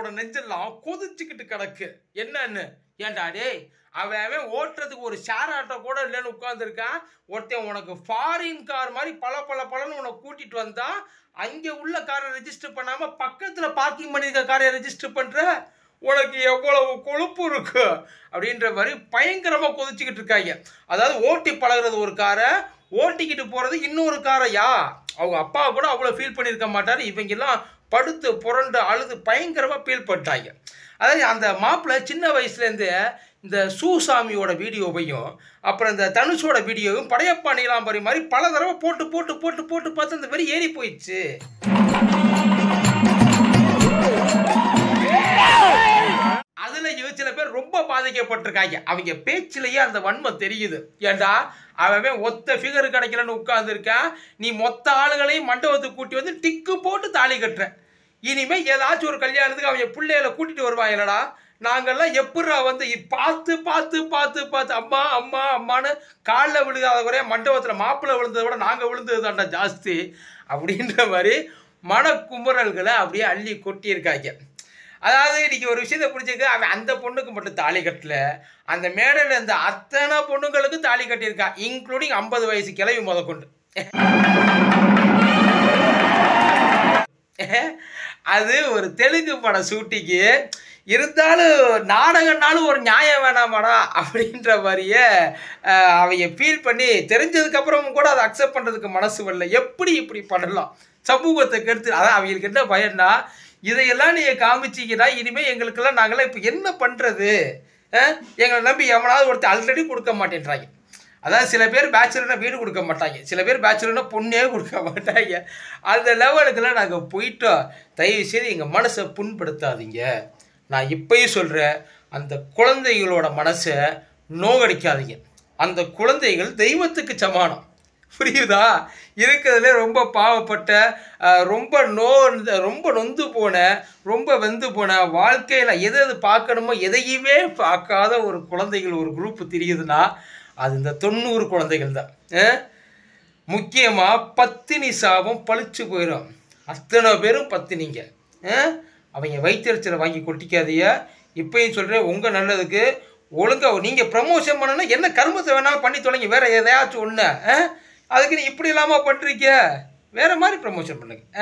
அவங்களோட நெஞ்செல்லாம் கொதிச்சுக்கிட்டு கிடக்கு. என்னன்னு ஏன்டா டே அவன் ஓட்டுறதுக்கு ஒரு ஷேர் ஆட்டோ கூட இல்லைன்னு உட்காந்துருக்கான். ஒருத்தன் உனக்கு ஃபாரின் கார் மாதிரி பல பல பலன்னு உனக்கு கூட்டிகிட்டு வந்தான். அங்கே உள்ள காரை ரெஜிஸ்டர் பண்ணாமல் பக்கத்தில் பார்க்கிங் பண்ணியிருக்க காரை ரெஜிஸ்டர் பண்ணுற உனக்கு எவ்வளவு கொழுப்பு இருக்கு அப்படின்ற மாதிரி பயங்கரமாக கொதிச்சுக்கிட்டு இருக்காங்க. அதாவது ஓட்டி பழகிறது ஒரு காரை, ஓட்டிக்கிட்டு போகிறது இன்னொரு காரையா. அவங்க அப்பா கூட அவ்வளோ ஃபீல் பண்ணியிருக்க மாட்டார். இவங்கெல்லாம் படுத்து புரண்டு அழுது பயங்கரமாக ஃபீல் பண்ணிட்டாங்க. அதாவது அந்த மாப்பிள்ளை சின்ன வயசுலேருந்து இந்த சூசாமியோட வீடியோவையும் அப்புறம் இந்த தனுஷோட வீடியோவையும் படையப்பா நீலாம்பரி மாதிரி பல தடவை போட்டு போட்டு போட்டு போட்டு பார்த்து அந்த மாதிரி ஏறி போயிடுச்சு. அதில் சில பேர் ரொம்ப பாதிக்கப்பட்டிருக்காங்க. அவங்க பேச்சிலேயே அந்த வன்மை தெரியுது. ஏண்டா அவன் ஒத்த ஃபிகர் கிடைக்கலன்னு உட்கார்ந்துருக்கான், நீ மொத்த ஆளுகளையும் மண்டபத்துக்கு கூட்டி வந்து டிக்கு போட்டு தாலி கட்டுற. இனிமேல் ஏதாச்சும் ஒரு கல்யாணத்துக்கு அவங்க பிள்ளைகளை கூட்டிகிட்டு வருவான். இல்லடா நாங்கள்லாம் எப்படா வந்து பார்த்து பார்த்து பார்த்து பார்த்து அம்மா அம்மா அம்மானு காலில் விழுகாத குறைய மண்டபத்தில் மாப்பிள்ளை விழுந்ததை விட நாங்கள் விழுந்தது தான்டா ஜாஸ்தி அப்படின்ற மாதிரி மனக்குமுறல்களை அப்படியே அள்ளி கொட்டியிருக்காங்க. அதாவது இன்றைக்கி ஒரு விஷயத்தை பிடிச்சிருக்கு. அவன் அந்த பொண்ணுக்கு மட்டும் தாலி கட்டலை, அந்த மேடையில் இருந்த அத்தனை பொண்ணுங்களுக்கு தாலி கட்டியிருக்கான், இன்க்ளூடிங் 50 வயசு கிளவி முதற்கொண்டு. அது ஒரு தெலுங்கு படம் ஷூட்டிங்கு இருந்தாலும் நாடகம்னாலும் ஒரு நியாயம் வேணாமாடா அப்படின்ற மாதிரியே அவங்க ஃபீல் பண்ணி தெரிஞ்சதுக்கப்புறமும் கூட அதை அக்செப்ட் பண்ணுறதுக்கு மனசு வரல. எப்படி இப்படி பண்ணலாம் சமூகத்தை கெடுத்து? அதான் அவங்களுக்கு என்ன பயம்னா இதையெல்லாம் நீங்கள் காமிச்சிங்கன்னா இனிமேல் எங்களுக்கெல்லாம் நாங்களாம் இப்போ என்ன பண்ணுறது? எங்களை நம்பி எவனாவது ஒருத்தர் ஆல்ரெடி கொடுக்க மாட்டேன்றாங்க. அதாவது சில பேர் பேச்சுலர்னா வீடு கொடுக்க மாட்டாங்க, சில பேர் பேச்சுலர்னா பொண்ணே கொடுக்க மாட்டாங்க. அந்த லெவலுக்கெல்லாம் நாங்கள் போயிட்டோம். தயவுசெய்து எங்கள் மனசை புண்படுத்தாதீங்க. நான் இப்பயும் சொல்கிறேன், அந்த குழந்தைகளோட மனசை நோகடிக்காதீங்க. அந்த குழந்தைகள் தெய்வத்துக்கு சமானம். புரியுதா? இருக்கிறதுலே ரொம்ப பாவப்பட்ட, ரொம்ப நொந்து போன, ரொம்ப வெந்து போன, வாழ்க்கையில் எது எது பார்க்கணுமோ எதையுமே பார்க்காத ஒரு குழந்தைகள் ஒரு குரூப்பு தெரியுதுன்னா அது இந்த 90 குழந்தைகள் தான். முக்கியமாக பத்தினி சாபம் பழிச்சு போயிடும். அத்தனை பேரும் பத்தினிங்க. அவங்க வயிற்றுச்சலை வாங்கி கொட்டிக்காதீங்க. இப்பயும் சொல்கிறேன், உங்கள் நல்லதுக்கு ஒழுங்காக நீங்கள் ப்ரமோஷன் பண்ணணும்னா என்ன கருமத்தை வேணாலும் பண்ணி தொலைங்க. வேறு எதையாச்சும் ஒன்று அதுக்கு நீ இப்படி இல்லாமல் பண்ணுறீங்க, வேறு மாதிரி ப்ரமோஷன் பண்ணுங்க.